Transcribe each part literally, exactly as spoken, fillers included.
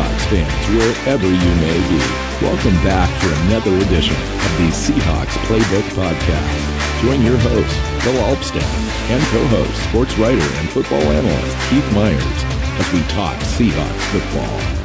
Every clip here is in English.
Seahawks fans, wherever you may be. Welcome back for another edition of the Seahawks Playbook Podcast. Join your host, Bill Alvstad, and co-host, sports writer and football analyst, Keith Myers, as we talk Seahawks football.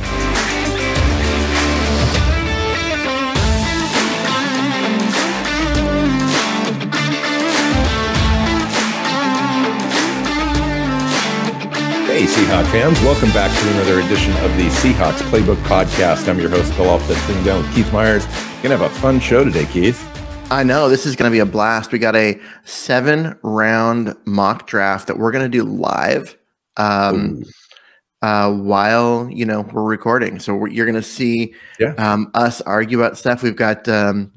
Hey Seahawks fans, welcome back to another edition of the Seahawks Playbook Podcast. I'm your host, Bill Alvstad, sitting down with Keith Myers. We're going to have a fun show today, Keith. I know, this is going to be a blast. We got a seven round mock draft that we're going to do live um, uh, while, you know, we're recording. So we're, you're going to see yeah. um, us argue about stuff. We've got, um,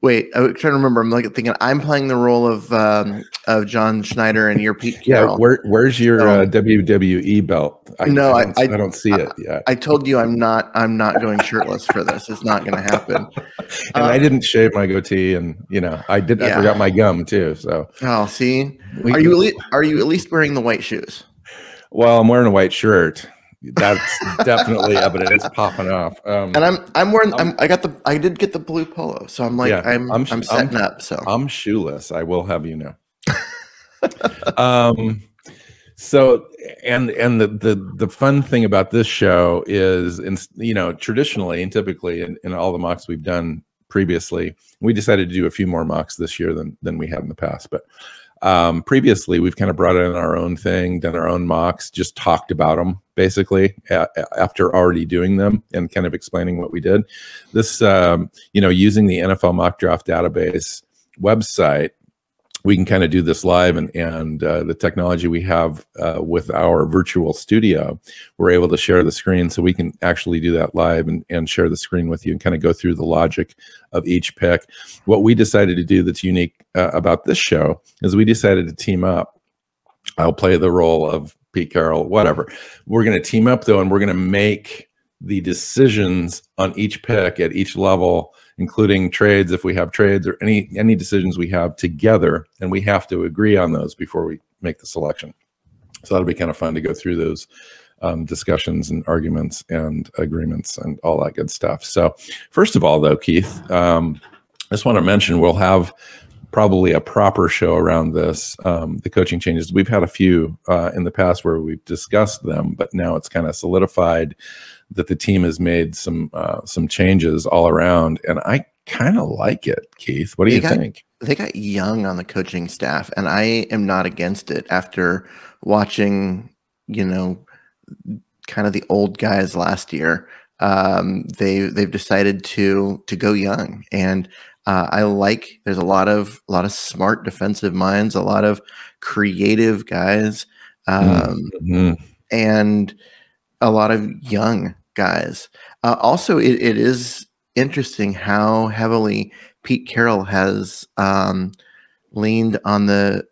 wait, I'm trying to remember. I'm like thinking I'm playing the role of... Um, of John Schneider and your Pete Carroll. Yeah, where, where's your um, uh, W W E belt? I, no, I don't, I, I don't see I, it. Yeah, I told you I'm not. I'm not going shirtless for this. It's not going to happen. And um, I didn't shave my goatee, and you know, I did. Yeah. I forgot my gum too. So oh, see, we, are you at least, are you at least wearing the white shoes? Well, I'm wearing a white shirt. That's definitely evident. It's popping off. Um, and I'm I'm wearing I'm, I'm, I got the I did get the blue polo, so I'm like yeah, I'm I'm, I'm setting I'm, up. So I'm shoeless. I will have you know. um so and and the, the the fun thing about this show is, and you know, traditionally and typically in, in all the mocks we've done previously, we decided to do a few more mocks this year than than we have in the past, but um previously we've kind of brought in our own thing, done our own mocks, just talked about them basically a, after already doing them and kind of explaining what we did. This um you know, using the N F L Mock Draft Database website, we can kind of do this live, and, and uh, the technology we have uh, with our virtual studio, we're able to share the screen, so we can actually do that live and, and share the screen with you and kind of go through the logic of each pick. What we decided to do that's unique uh, about this show is we decided to team up. I'll play the role of Pete Carroll, whatever. We're going to team up, though, and we're going to make the decisions on each pick at each level, including trades if we have trades, or any any decisions we have together, and we have to agree on those before we make the selection. So that'll be kind of fun to go through those um, discussions and arguments and agreements and all that good stuff. So first of all, though, Keith, um, I just want to mention we'll have probably a proper show around this, um, the coaching changes. We've had a few uh, in the past where we've discussed them, but now it's kind of solidified that the team has made some uh, some changes all around, and I kind of like it, Keith. What do they you got, think? They got young on the coaching staff, and I am not against it after watching, you know, kind of the old guys last year. Um, they they've decided to to go young, and uh, I like. There's a lot of a lot of smart defensive minds, a lot of creative guys, um, mm-hmm. and a lot of young guys. Uh, also, it, it is interesting how heavily Pete Carroll has um, leaned on the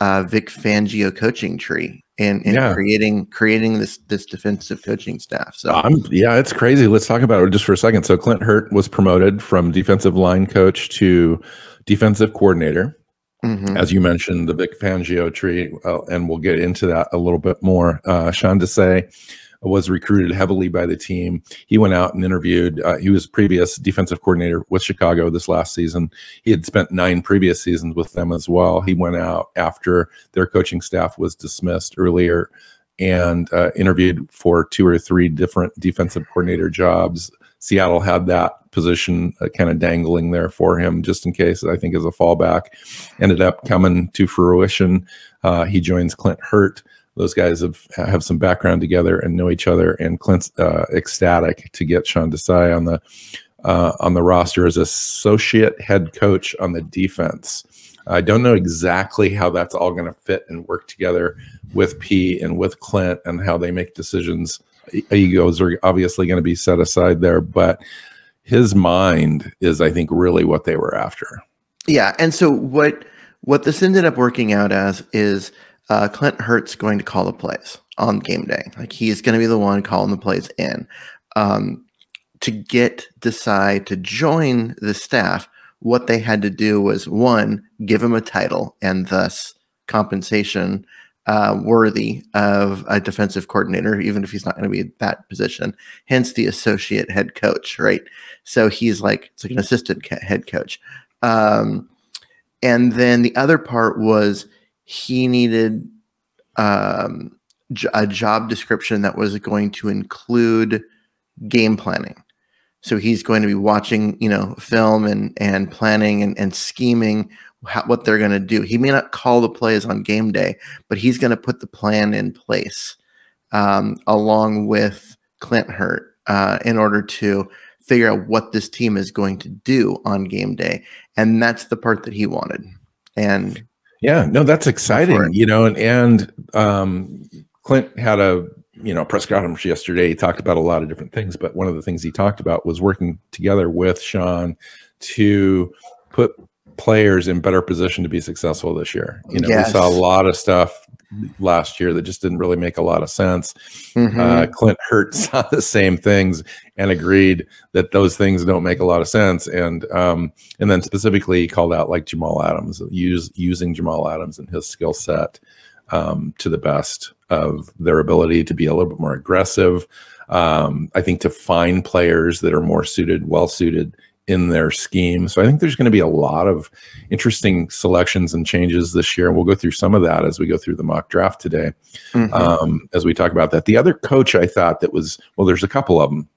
uh, Vic Fangio coaching tree and yeah. creating creating this this defensive coaching staff. So I'm, yeah, it's crazy. Let's talk about it just for a second. So Clint Hurtt was promoted from defensive line coach to defensive coordinator. Mm-hmm. As you mentioned, the Vic Fangio tree, uh, and we'll get into that a little bit more. Uh, Sean Desai was recruited heavily by the team. He went out and interviewed. Uh, he was previous defensive coordinator with Chicago this last season. He had spent nine previous seasons with them as well. He went out after their coaching staff was dismissed earlier and uh, interviewed for two or three different defensive coordinator jobs. Seattle had that position uh, kind of dangling there for him, just in case, I think, as a fallback. Ended up coming to fruition. Uh, he joins Clint Hurtt. Those guys have, have some background together and know each other, and Clint's uh, ecstatic to get Sean Desai on the uh, on the roster as associate head coach on the defense. I don't know exactly how that's all going to fit and work together with P and with Clint and how they make decisions. Egos are obviously going to be set aside there, but his mind is, I think, really what they were after. Yeah, and so what what this ended up working out as is uh, Clint Hurt's going to call the plays on game day. Like, he's going to be the one calling the plays in. Um, to get Desai to join the staff, what they had to do was, one, give him a title and thus compensation uh, worthy of a defensive coordinator, even if he's not going to be in that position. Hence the associate head coach, right? So he's like, it's like an assistant head coach. Um, and then the other part was he needed um, a job description that was going to include game planning. So he's going to be watching, you know, film and, and planning and, and scheming how, what they're going to do. He may not call the plays on game day, but he's going to put the plan in place um, along with Clint Hurtt uh, in order to figure out what this team is going to do on game day. And that's the part that he wanted. And yeah, no, that's exciting, you know, and, and um, Clint had a, you know, press conference yesterday. He talked about a lot of different things, but one of the things he talked about was working together with Sean to put players in better position to be successful this year. You know, yes. We saw a lot of stuff last year that just didn't really make a lot of sense. Mm-hmm. uh, Clint Hurtt saw the same things and agreed that those things don't make a lot of sense. And um, and then specifically he called out like Jamal Adams, use, using Jamal Adams and his skill set um, to the best of their ability to be a little bit more aggressive. Um, I think to find players that are more suited, well-suited in their scheme. So I think there's going to be a lot of interesting selections and changes this year. And we'll go through some of that as we go through the mock draft today. Mm-hmm. um, as we talk about that. The other coach I thought that was, well, there's a couple of them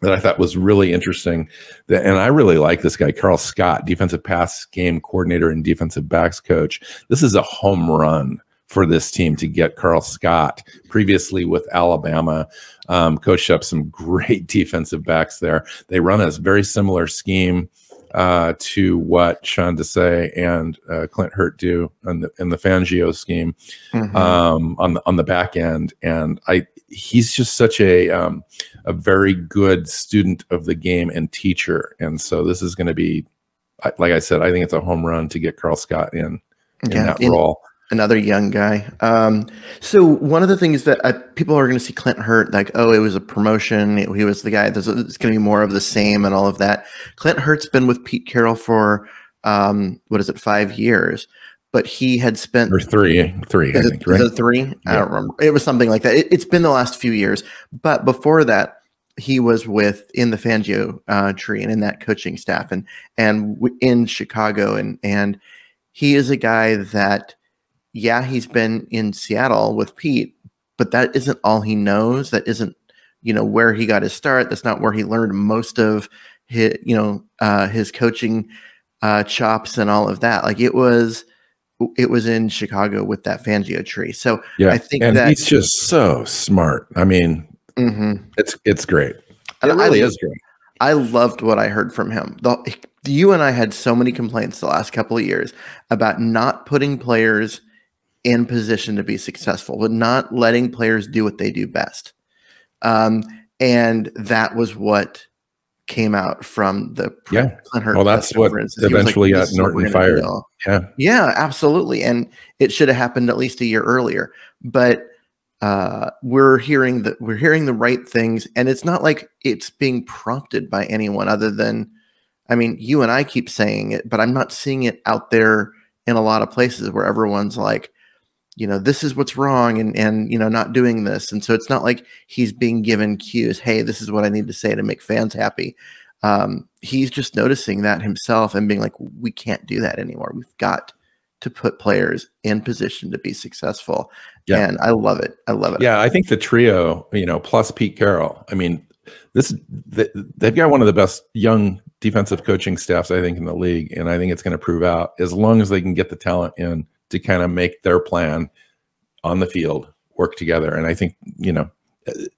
that I thought was really interesting. That, and I really like this guy, Carl Scott, defensive pass game coordinator and defensive backs coach. This is a home run for this team to get Carl Scott, previously with Alabama, um, coached up some great defensive backs there. They run a very similar scheme uh, to what Sean Desai and uh, Clint Hurtt do in the, in the Fangio scheme. Mm-hmm. um, on the on the back end, and I he's just such a um, a very good student of the game and teacher, and so this is going to be, like I said, I think it's a home run to get Carl Scott in in yeah, that it role. Another young guy. Um, so one of the things that I, people are going to see Clint Hurtt like, oh, it was a promotion. It, he was the guy. There's, it's going to be more of the same and all of that. Clint Hurt's been with Pete Carroll for, um, what is it, five years. But he had spent... Or three. Three, I think, right? Three? I don't remember. It was something like that. It, it's been the last few years. But before that, he was with in the Fangio uh, tree and in that coaching staff and and in Chicago. And, and he is a guy that... Yeah, he's been in Seattle with Pete, but that isn't all he knows. That isn't, you know, where he got his start. That's not where he learned most of his, you know, uh, his coaching uh, chops and all of that. Like it was, it was in Chicago with that Fangio tree. So yeah, I think and that he's just so smart. I mean, mm-hmm. it's it's great. It really I, is great. I loved what I heard from him. The, you and I had so many complaints the last couple of years about not putting players in position to be successful, but not letting players do what they do best. Um, and that was what came out from the yeah. Well, that's what eventually got Norton fired. Yeah, yeah, absolutely. And it should have happened at least a year earlier. But uh, we're hearing that we're hearing the right things, and it's not like it's being prompted by anyone other than, I mean, you and I keep saying it, but I'm not seeing it out there in a lot of places where everyone's like, you know, this is what's wrong and, and, you know, not doing this. And so it's not like he's being given cues. Hey, this is what I need to say to make fans happy. Um, he's just noticing that himself and being like, we can't do that anymore. We've got to put players in position to be successful. Yeah. And I love it. I love it. Yeah. I think the trio, you know, plus Pete Carroll, I mean, this, they've got one of the best young defensive coaching staffs, I think, in the league. And I think it's going to prove out as long as they can get the talent in to kind of make their plan on the field work together. And I think, you know,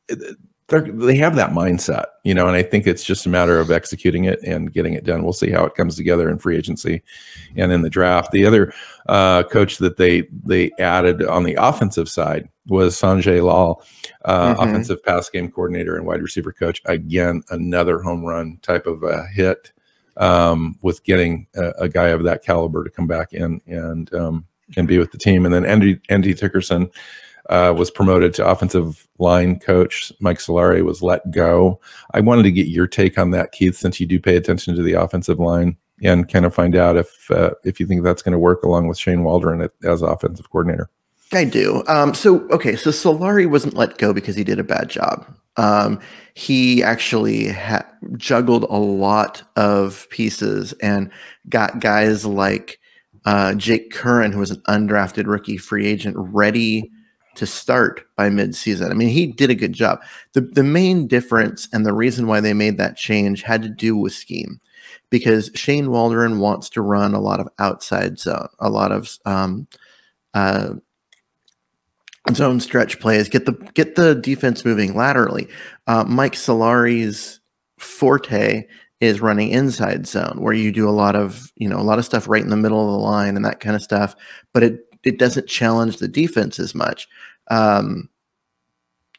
they have that mindset, you know, and I think it's just a matter of executing it and getting it done. We'll see how it comes together in free agency and in the draft. The other uh, coach that they they added on the offensive side was Sanjay Lal, uh, mm-hmm. offensive pass game coordinator and wide receiver coach. Again, another home run type of a hit um, with getting a, a guy of that caliber to come back in and um, and be with the team. And then Andy, Andy Dickerson uh, was promoted to offensive line coach. Mike Solari was let go. I wanted to get your take on that, Keith, since you do pay attention to the offensive line and kind of find out if, uh, if you think that's going to work along with Shane Waldron as offensive coordinator. I do. Um, so, okay, so Solari wasn't let go because he did a bad job. Um, he actually ha juggled a lot of pieces and got guys like uh, Jake Curran, who was an undrafted rookie free agent, ready to start by midseason. I mean, he did a good job. The, the main difference and the reason why they made that change had to do with scheme, because Shane Waldron wants to run a lot of outside zone, a lot of um, uh, zone stretch plays, get the get the defense moving laterally. Uh, Mike Solari's forte is running inside zone, where you do a lot of you know a lot of stuff right in the middle of the line and that kind of stuff, but it it doesn't challenge the defense as much. Um,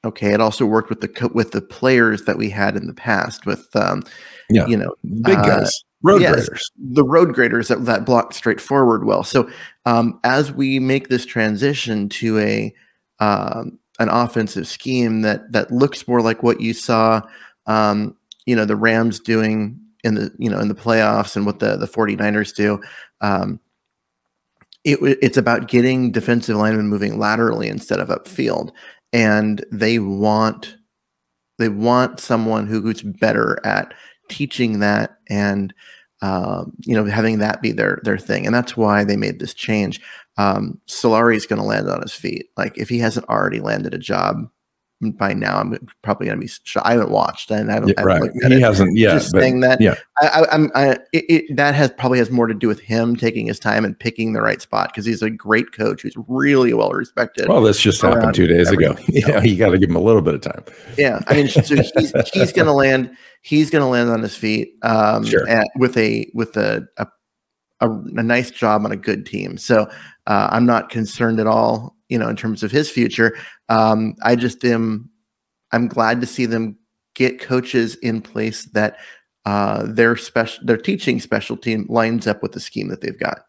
okay, it also worked with the with the players that we had in the past with um, yeah, you know big guys. Uh, Road yes, graders. The road graders that, that block straight forward well. So um, as we make this transition to a um, an offensive scheme that that looks more like what you saw, um, you know, the Rams doing in the you know in the playoffs and what the the 49ers do. Um, it, it's about getting defensive linemen moving laterally instead of upfield, and they want they want someone who, who's better at teaching that and um, you know having that be their their thing, and that's why they made this change. Um, Solari is going to land on his feet. Like, if he hasn't already landed a job by now, I'm probably going to be. I haven't watched, and I don't. Yeah, right. I he it. hasn't. Yeah, just but, saying that. Yeah, I, I'm. I, it, it, that has probably has more to do with him taking his time and picking the right spot, because he's a great coach who's really well respected. Well, this just happened two days ago. Yeah, you know, you got to give him a little bit of time. Yeah, I mean, so he's he's going to land. He's going to land on his feet. Um, sure. At, with a with a. a A, a nice job on a good team. So uh, I'm not concerned at all, you know, in terms of his future. Um, I just am, I'm glad to see them get coaches in place that uh, their special, their teaching specialty lines up with the scheme that they've got.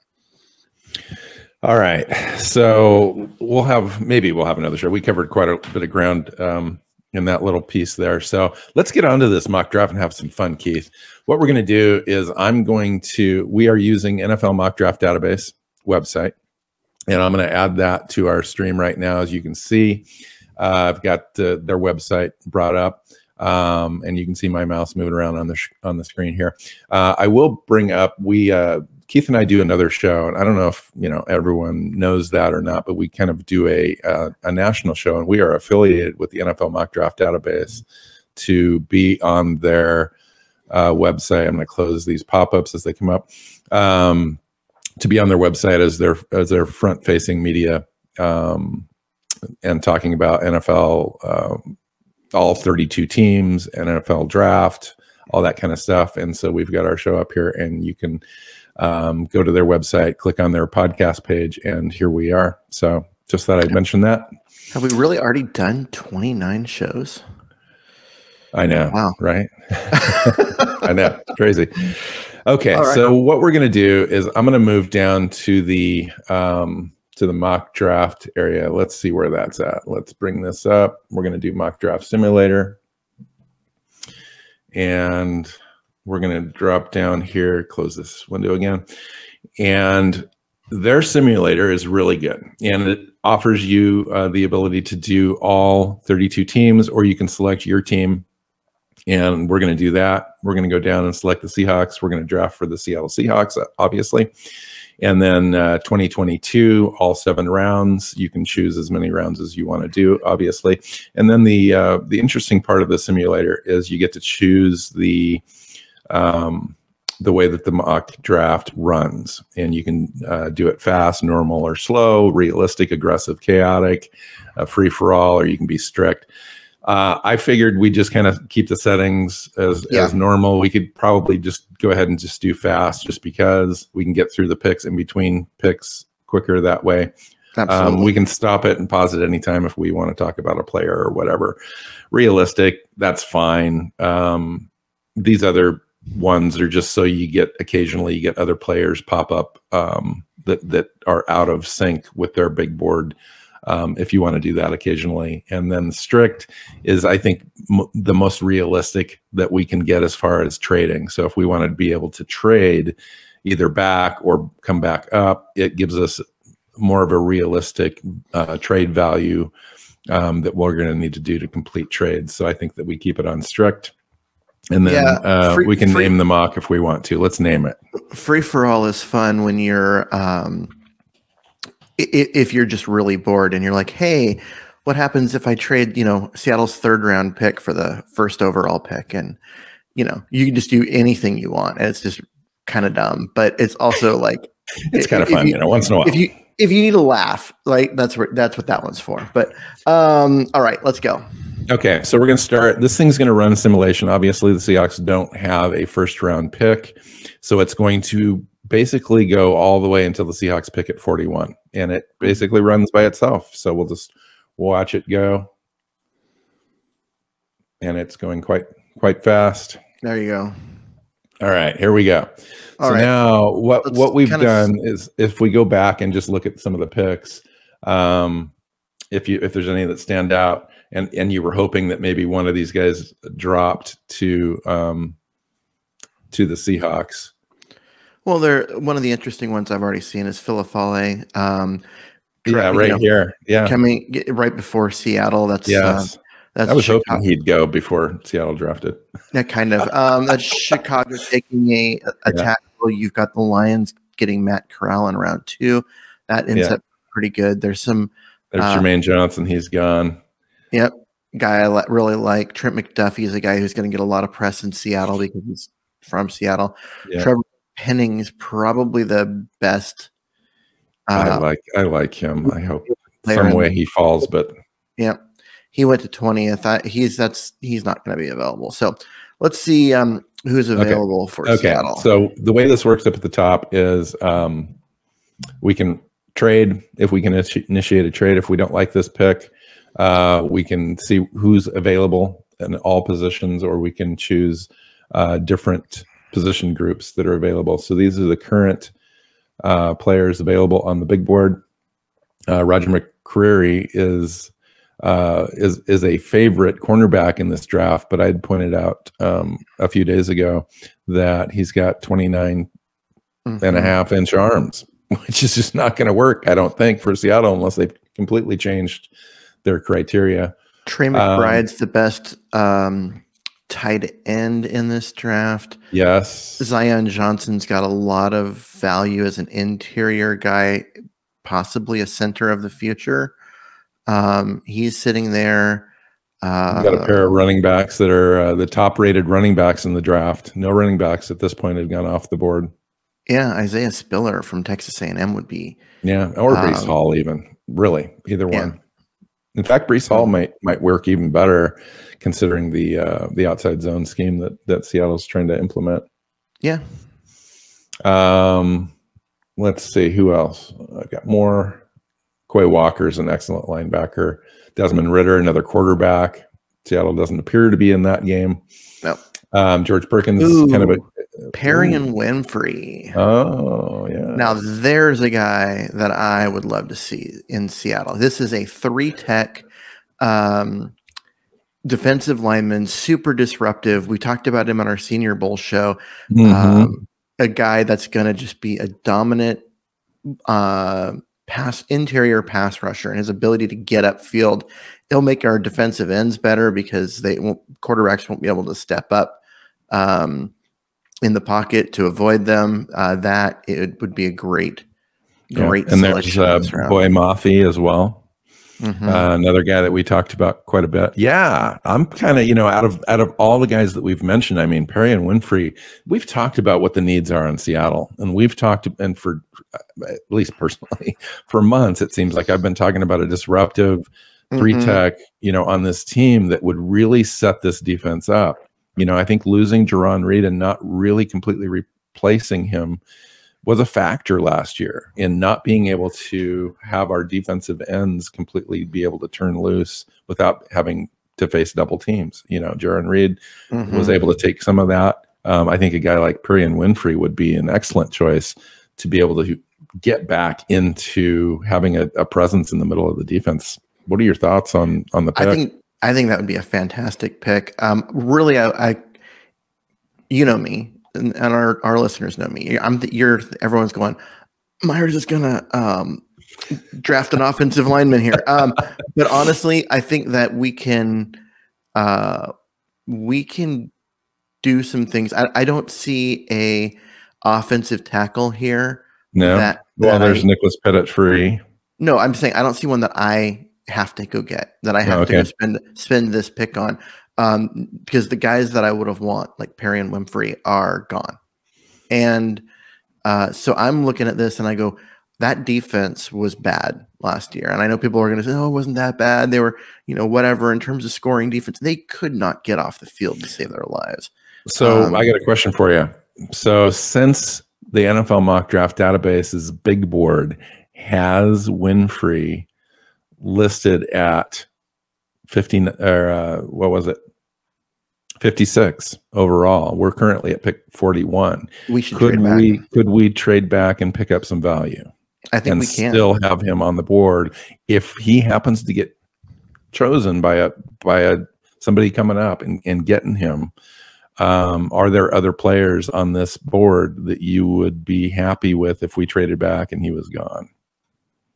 All right. So we'll have, maybe we'll have another show. We covered quite a bit of ground um, in that little piece there. So let's get onto this mock draft and have some fun, Keith. What we're going to do is I'm going to, we are using N F L Mock Draft Database website, and I'm going to add that to our stream right now. As you can see, uh, I've got uh, their website brought up, um, and you can see my mouse moving around on the, sh on the screen here. Uh, I will bring up, we, uh, Keith and I do another show, and I don't know if you know everyone knows that or not, but we kind of do a, uh, a national show, and we are affiliated with the N F L Mock Draft Database to be on their Uh, website. I'm going to close these pop-ups as they come up, um, to be on their website as their as their front-facing media, um, and talking about N F L, um, all thirty-two teams, N F L draft, all that kind of stuff. And so we've got our show up here, and you can um, go to their website, click on their podcast page, and here we are. So just thought I'd mention that. Have we really already done twenty-nine shows? I know, wow. Right? I know, it's crazy. Okay, right. So what we're going to do is I'm going to move down to the um, to the mock draft area. Let's see where that's at. Let's bring this up. We're going to do mock draft simulator, and we're going to drop down here. Close this window again, and their simulator is really good, and it offers you uh, the ability to do all thirty-two teams, or you can select your team. And we're going to do that. We're going to go down and select the Seahawks. We're going to draft for the Seattle Seahawks, obviously. And then uh, twenty twenty-two, all seven rounds. You can choose as many rounds as you want to do, obviously. And then the uh, the interesting part of the simulator is you get to choose the um, the way that the mock draft runs. And you can uh, do it fast, normal, or slow, realistic, aggressive, chaotic, uh, free-for-all, or you can be strict. Uh, I figured we just kind of keep the settings as, yeah. as normal. We could probably just go ahead and just do fast, just because we can get through the picks in between picks quicker that way. Um, we can stop it and pause it anytime if we want to talk about a player or whatever. Realistic, that's fine. Um, these other ones are just so you get, occasionally you get other players pop up um, that, that are out of sync with their big board. Um, if you want to do that occasionally. And then strict is, I think, m the most realistic that we can get as far as trading. So if we want to be able to trade either back or come back up, it gives us more of a realistic uh, trade value um, that we're going to need to do to complete trades. So I think that we keep it on strict. And then yeah, uh, free, we can free, name the mock if we want to. Let's name it. Free for all is fun when you're um, if you're just really bored and you're like, hey, what happens if I trade, you know, Seattle's third round pick for the first overall pick? And, you know, you can just do anything you want. And it's just kind of dumb, but it's also like it's kind of fun, you, you know, once in a while. If you if you need a laugh, like that's where that's what that one's for. But um, all right, let's go. Okay, so we're going to start. This thing's going to run simulation. Obviously, the Seahawks don't have a first-round pick, so it's going to basically go all the way until the Seahawks pick at forty-one, and it basically runs by itself. So we'll just watch it go, and it's going quite quite fast. There you go. All right, here we go. All so right. now what, what we've done is if we go back and just look at some of the picks, um, if, you, if there's any that stand out, And and you were hoping that maybe one of these guys dropped to um, to the Seahawks. Well, they're one of the interesting ones I've already seen is Filifale. Um, yeah, right know, here. Yeah, coming right before Seattle. That's yes. uh, that's I was Chicago. hoping he'd go before Seattle drafted. Yeah, kind of. Um, that's Chicago taking a, a yeah. tackle. You've got the Lions getting Matt Corral in round two. That ends yeah. up pretty good. There's some. There's uh, Jermaine Johnson. He's gone. Yep. Guy I really like. Trent McDuffie is a guy who's going to get a lot of press in Seattle because he's from Seattle. Yeah. Trevor Penning is probably the best. Uh, I like I like him. I hope some way he falls, but yeah, he went to twentieth. I, he's that's he's not going to be available. So let's see um, who's available okay. for okay. Seattle. So the way this works up at the top is um, we can trade if we can initiate a trade if we don't like this pick. Uh, we can see who's available in all positions, or we can choose uh, different position groups that are available. So these are the current uh, players available on the big board. Uh, Roger McCreary is uh, is is a favorite cornerback in this draft, but I had pointed out um, a few days ago that he's got twenty-nine mm-hmm. and a half inch arms, which is just not going to work, I don't think, for Seattle unless they've completely changed their criteria. Trey McBride's um, the best um, tight end in this draft. Yes. Zion Johnson's got a lot of value as an interior guy, possibly a center of the future. Um, he's sitting there. Uh, got a pair of running backs that are uh, the top-rated running backs in the draft. No running backs at this point have gone off the board. Yeah, Isaiah Spiller from Texas A and M would be. Yeah, or Brees um, Hall even. Really, either one. Yeah. In fact, Brees Hall might might work even better, considering the uh, the outside zone scheme that that Seattle's trying to implement. Yeah. Um, let's see who else. I've got more. Quay Walker's an excellent linebacker. Desmond Ritter, another quarterback. Seattle doesn't appear to be in that game. No. Um, George Perkins is kind of a Perrion Winfrey. Oh, yeah. Now there's a guy that I would love to see in Seattle. This is a three-tech um, defensive lineman, super disruptive. We talked about him on our Senior Bowl show. Mm-hmm. um, a guy that's going to just be a dominant uh, pass interior pass rusher, and his ability to get upfield. It'll make our defensive ends better because they won't, quarterbacks won't be able to step up Um, in the pocket to avoid them. Uh, that it would be a great, great yeah. and selection. And there's uh, Boye Mafe as well. Mm-hmm. uh, another guy that we talked about quite a bit. Yeah, I'm kind of, you know, out of out of all the guys that we've mentioned, I mean, Perrion Winfrey, we've talked about what the needs are in Seattle, and we've talked, and for at least personally, for months, it seems like I've been talking about a disruptive mm-hmm. three tech, you know, on this team that would really set this defense up. You know, I think losing Jerron Reid and not really completely replacing him was a factor last year in not being able to have our defensive ends completely be able to turn loose without having to face double teams. You know, Jerron Reid mm-hmm. was able to take some of that. Um, I think a guy like Perrion Winfrey would be an excellent choice to be able to get back into having a, a presence in the middle of the defense. What are your thoughts on on the pick? I think I think that would be a fantastic pick. Um, really, I, I, you know me, and, and our, our listeners know me. I'm the, you're everyone's going, Myers is gonna um, draft an offensive lineman here. Um, but honestly, I think that we can uh, we can do some things. I, I don't see a offensive tackle here. No. That, well, that there's I, Nicholas Petit-Frere. No, I'm saying I don't see one that I have to go get, that I have oh, okay. to go spend spend this pick on, um, because the guys that I would have want, like Perrion Winfrey, are gone. And uh, so I'm looking at this and I go, that defense was bad last year. And I know people are going to say, oh, it wasn't that bad. They were, you know, whatever in terms of scoring defense. They could not get off the field to save their lives. So um, I got a question for you. So since the N F L Mock Draft Database's big board has Winfrey listed at fifteen or uh, what was it? fifty-six overall. We're currently at pick forty-one. We should could trade back. we could we trade back and pick up some value? I think and we can still have him on the board if he happens to get chosen by a by a somebody coming up and, and getting him. Um, are there other players on this board that you would be happy with if we traded back and he was gone?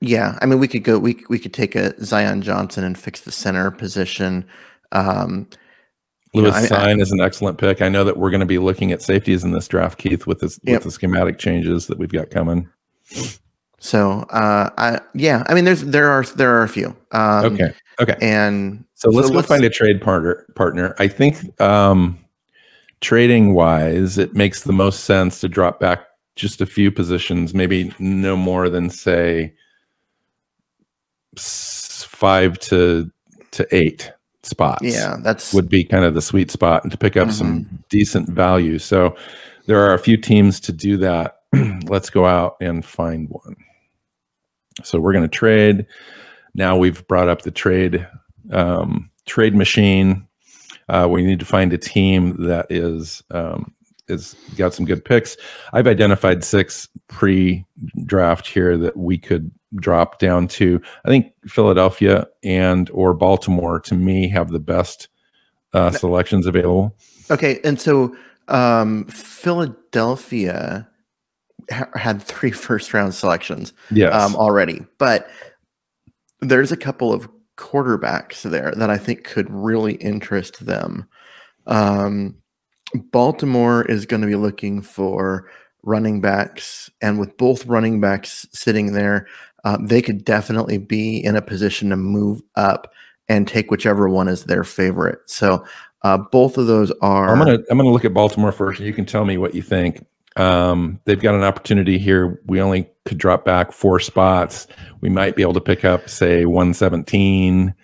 Yeah, I mean, we could go. We we could take a Zion Johnson and fix the center position. Um, Lewis Cine I mean, is an excellent pick. I know that we're going to be looking at safeties in this draft, Keith, with this yep. with the schematic changes that we've got coming. So, uh, I yeah, I mean, there's there are there are a few. Um, okay, okay, and so let's so go let's, find a trade partner. Partner, I think. Um, Trading wise, it makes the most sense to drop back just a few positions, maybe no more than say five to to eight spots. Yeah, that's would be kind of the sweet spot, and to pick up mm-hmm. some decent value. So there are a few teams to do that. Let's go out and find one. So we're going to trade. Now we've brought up the trade um, trade machine. Uh, we need to find a team that is um, is got some good picks. I've identified six pre-draft here that we could drop down to. I think Philadelphia and or Baltimore, to me, have the best uh, selections available. Okay, and so um, Philadelphia ha had three first-round selections yes. um, already, but there's a couple of quarterbacks there that I think could really interest them. Um, Baltimore is going to be looking for running backs, and with both running backs sitting there, uh, they could definitely be in a position to move up and take whichever one is their favorite. So uh, both of those are. I'm gonna I'm gonna look at Baltimore first. You can tell me what you think. Um, they've got an opportunity here. We only could drop back four spots. We might be able to pick up, say, one seventeen,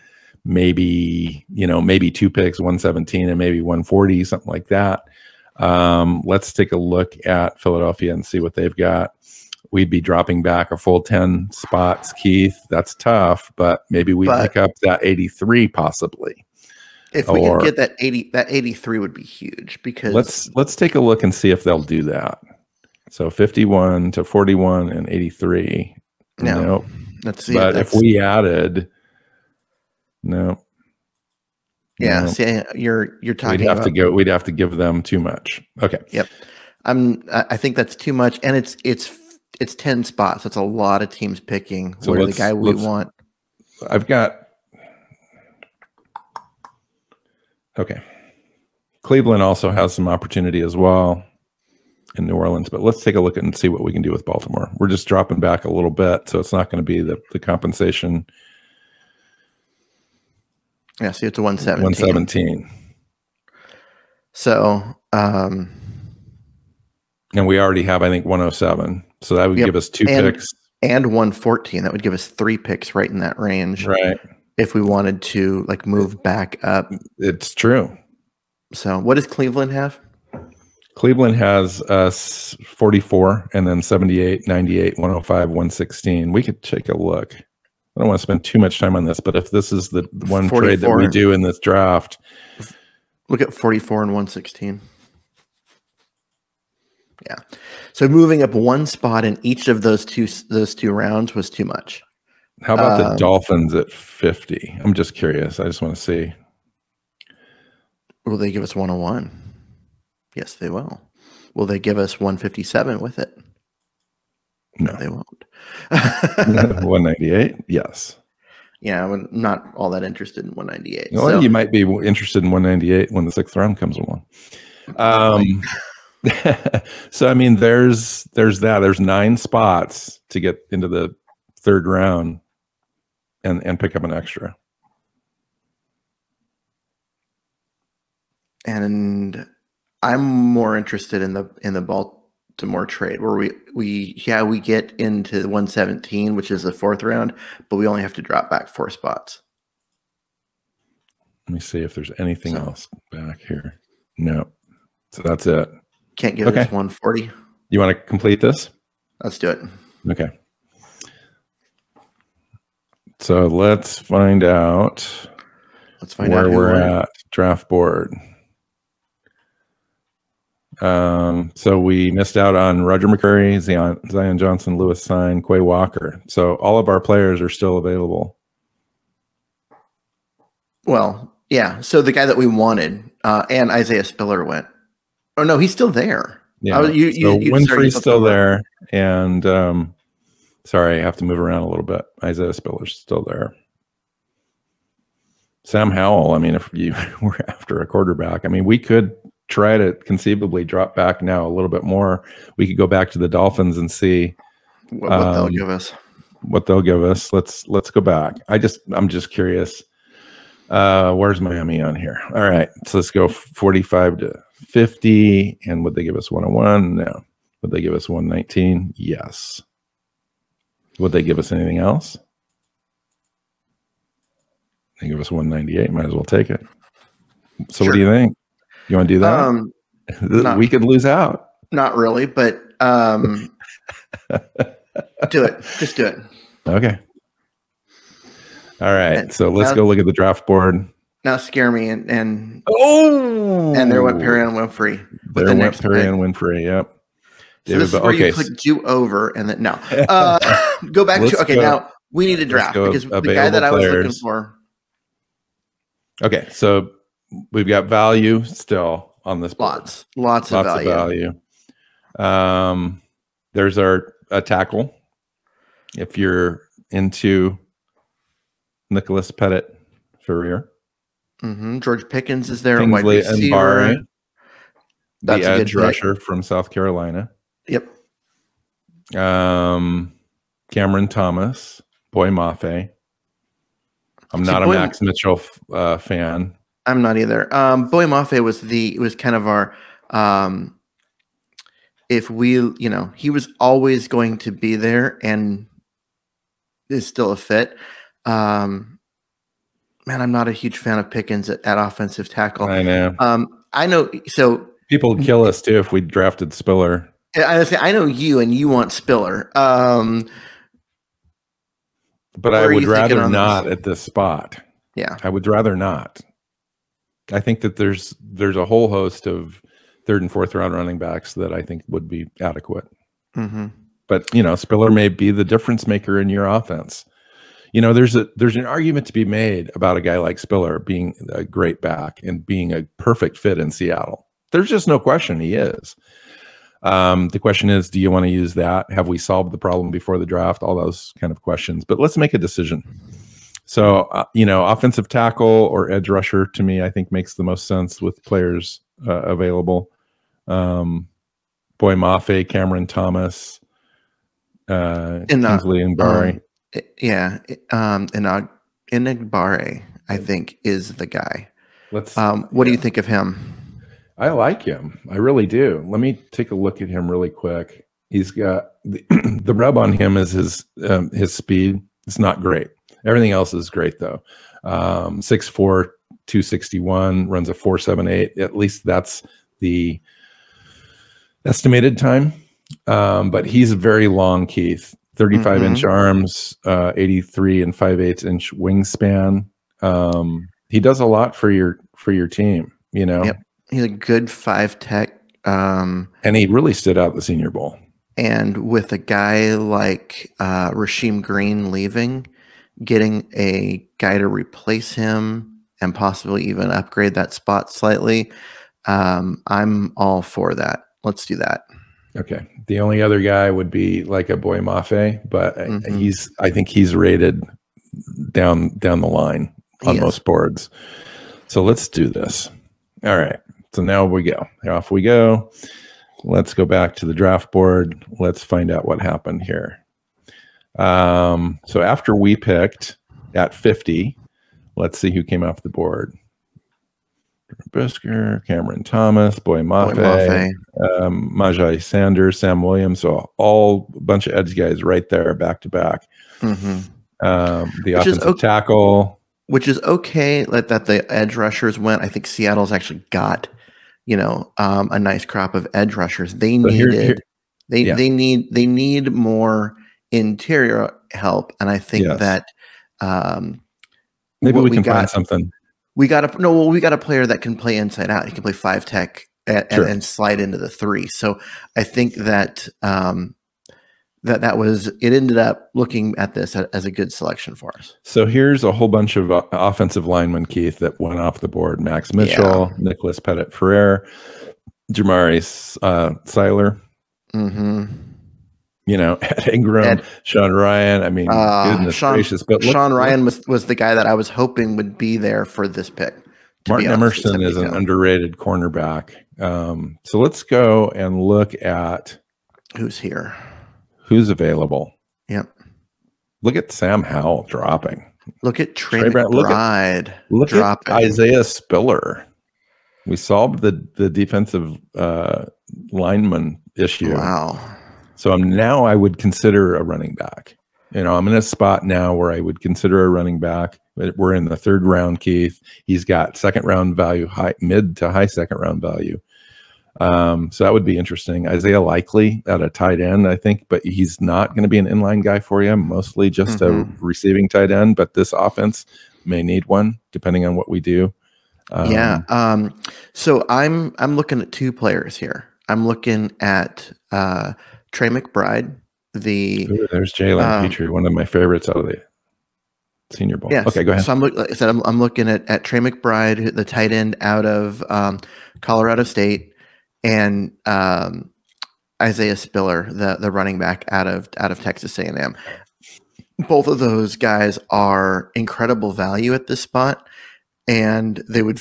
maybe, you know, maybe two picks, one seventeen and maybe one forty, something like that. Um, let's take a look at Philadelphia and see what they've got. We'd be dropping back a full ten spots, Keith. That's tough, but maybe we pick up that eighty-three possibly. If we or, can get that eighty, that eighty-three would be huge, because let's let's take a look and see if they'll do that. So fifty-one to forty-one and eighty-three. No, nope. Let's see. But if, that's, if we added, no. Yeah, nope. See, you're you're talking. We'd have about, to go. We'd have to give them too much. Okay. Yep. I'm. I think that's too much, and it's it's it's ten spots. That's a lot of teams picking so where the guy we want. I've got. Okay. Cleveland also has some opportunity as well in New Orleans, but let's take a look at and see what we can do with Baltimore. We're just dropping back a little bit, so it's not going to be the, the compensation. Yeah, see, it's a one seventeen. one seventeen. So, um, and we already have, I think, one oh seven. So that would yep. give us two and, picks. And one fourteen. That would give us three picks right in that range. Right. If we wanted to like move back up. It's true. So what does Cleveland have? Cleveland has us uh, forty-four and then seventy-eight, ninety-eight, one oh five, one sixteen. We could take a look. I don't want to spend too much time on this, but if this is the one trade that we do in this draft. Look at forty-four and one sixteen. Yeah. So moving up one spot in each of those two those two rounds was too much. How about um, the Dolphins at fifty? I'm just curious. I just want to see. Will they give us one oh one? Yes, they will. Will they give us one fifty-seven with it? No, no they won't. one ninety-eight, yes. Yeah, I'm not all that interested in one ninety-eight. Well, so. You might be interested in one ninety-eight when the sixth round comes along. Um, so, I mean, there's there's that. There's nine spots to get into the third round and, and pick up an extra. And I'm more interested in the in the Baltimore trade where we we yeah we get into one seventeen, which is the fourth round, but we only have to drop back four spots. Let me see if there's anything so, else back here. No, so that's it. Can't give okay. This one forty. You want to complete this? Let's do it. Okay. So let's find out. Let's find where out where we're at draft board. Um, so we missed out on Roger McCurry, Zion, Zion Johnson, Lewis Cine, Quay Walker. So all of our players are still available. Well, yeah. So the guy that we wanted, uh, and Isaiah Spiller went. Oh no, he's still there. Yeah. Was, you, so you, Winfrey's still there, and um, sorry, I have to move around a little bit. Isaiah Spiller's still there. Sam Howell. I mean, if you were after a quarterback, I mean, we could try to conceivably drop back now a little bit more. We could go back to the Dolphins and see what, what um, they'll give us. What they'll give us. Let's let's go back. I just I'm just curious. Uh, where's Miami on here? All right, so let's go forty-five to fifty. And would they give us one oh one? No. Would they give us one nineteen? Yes. Would they give us anything else? They give us one ninety-eight. Might as well take it. So sure. What do you think? You want to do that? Um, not, we could lose out. Not really, but um, do it. Just do it. Okay. All right. And so let's now, go look at the draft board. Now scare me. And, and oh, and there went Perrion Winfrey. There the went next Perrion Winfrey. Yep. So David, this is where okay. You click do over and then no. Uh, go back let's to okay. Go, now we need a draft because the guy that I was players. looking for. Okay, so. We've got value still on this board. Lots, lots, lots of value. Of value. Um, there's our a tackle. If you're into Nicholas Petit-Frere, mm-hmm. George Pickens is there. Wide receiver. That's the a edge good rusher pick. From South Carolina. Yep. Um, Cameron Thomas, Boye Mafe. I'm See, not a Boye Max Mitchell uh, fan. I'm not either. Um, Boye Mafe was the it was kind of our um, if we you know he was always going to be there and is still a fit. Um, man, I'm not a huge fan of Pickens at, at offensive tackle. I know. Um, I know. So people would kill us too if we drafted Spiller. I say I know you and you want Spiller. Um, but I would rather not this? at this spot. Yeah, I would rather not. I think that there's there's a whole host of third and fourth round running backs that I think would be adequate. Mm-hmm. But you know, Spiller may be the difference maker in your offense. You know, there's a there's an argument to be made about a guy like Spiller being a great back and being a perfect fit in Seattle. There's just no question he is. Um, the question is, do you want to use that? Have we solved the problem before the draft? All those kind of questions. But let's make a decision. So, uh, you know, offensive tackle or edge rusher to me, I think makes the most sense with players uh, available. Um, Boye Mafe, Cameron Thomas, uh, Kingsley Igbari. Um, yeah. Um, Igbari, I think, is the guy. Let's, um, what yeah. do you think of him? I like him. I really do. Let me take a look at him really quick. He's got the, the rub on him is his, um, his speed. It's not great. Everything else is great, though. Um, six four, two sixty-one, runs a four seven eight. At least that's the estimated time. Um, but he's very long, Keith. thirty-five inch mm-hmm. arms, uh, eighty-three and five eighths inch wingspan. Um, he does a lot for your for your team, you know? Yep. He's a good five tech. Um, and he really stood out the Senior Bowl. And with a guy like uh, Rasheem Green leaving... Getting a guy to replace him and possibly even upgrade that spot slightly. Um, I'm all for that. Let's do that. Okay. The only other guy would be like a Boye Mafe, but mm-hmm. he's, I think he's rated down, down the line on yes. most boards. So let's do this. All right. So now we go. Off we go. Let's go back to the draft board. Let's find out what happened here. Um, so after we picked at fifty, let's see who came off the board. Bisker, Cameron Thomas, Boye Mafe, um, Majai Sanders, Sam Williams. So all a bunch of edge guys right there, back to back. Mm-hmm. um, the which offensive okay, tackle. Which is okay like, that the edge rushers went. I think Seattle's actually got, you know, um, a nice crop of edge rushers. They so needed, here, here, they, yeah. they need, they need more interior help. And I think yes. that um, maybe we can we got, find something. We got a no. Well, we got a player that can play inside out. He can play five tech and, sure. and slide into the three. So I think that um, that that was. It ended up looking at this as a good selection for us. So here's a whole bunch of offensive linemen, Keith, that went off the board: Max Mitchell, yeah. Nicholas Petit-Frere, Jamari uh, Seiler. Mm-hmm. You know, Ed Ingram, Ed, Sean Ryan. I mean, uh, goodness Sean, gracious. But look, Sean Ryan was, was the guy that I was hoping would be there for this pick. Martin Emerson is an underrated cornerback. Um, so let's go and look at who's here, who's available. Yep. Look at Sam Howell dropping. Look at Trey, Trey McBride. Look at, look dropping. At Isaiah Spiller. We solved the, the defensive uh, lineman issue. Wow. So I'm now I would consider a running back. You know, I'm in a spot now where I would consider a running back. We're in the third round, Keith. He's got second round value, high mid to high second round value. Um, so that would be interesting. Isaiah Likely at a tight end, I think, but he's not going to be an inline guy for you. Mostly just mm-hmm. a receiving tight end, but this offense may need one depending on what we do. Um, yeah. Um, so I'm I'm looking at two players here. I'm looking at. Uh, Trey McBride, the Ooh, there's Jalen uh, Petrie, one of my favorites out of the Senior Bowl. Yes. Okay, go ahead. So I'm, like I said, I'm, I'm looking at, at Trey McBride, the tight end out of um, Colorado State, and um, Isaiah Spiller, the the running back out of out of Texas A and M. Both of those guys are incredible value at this spot, and they would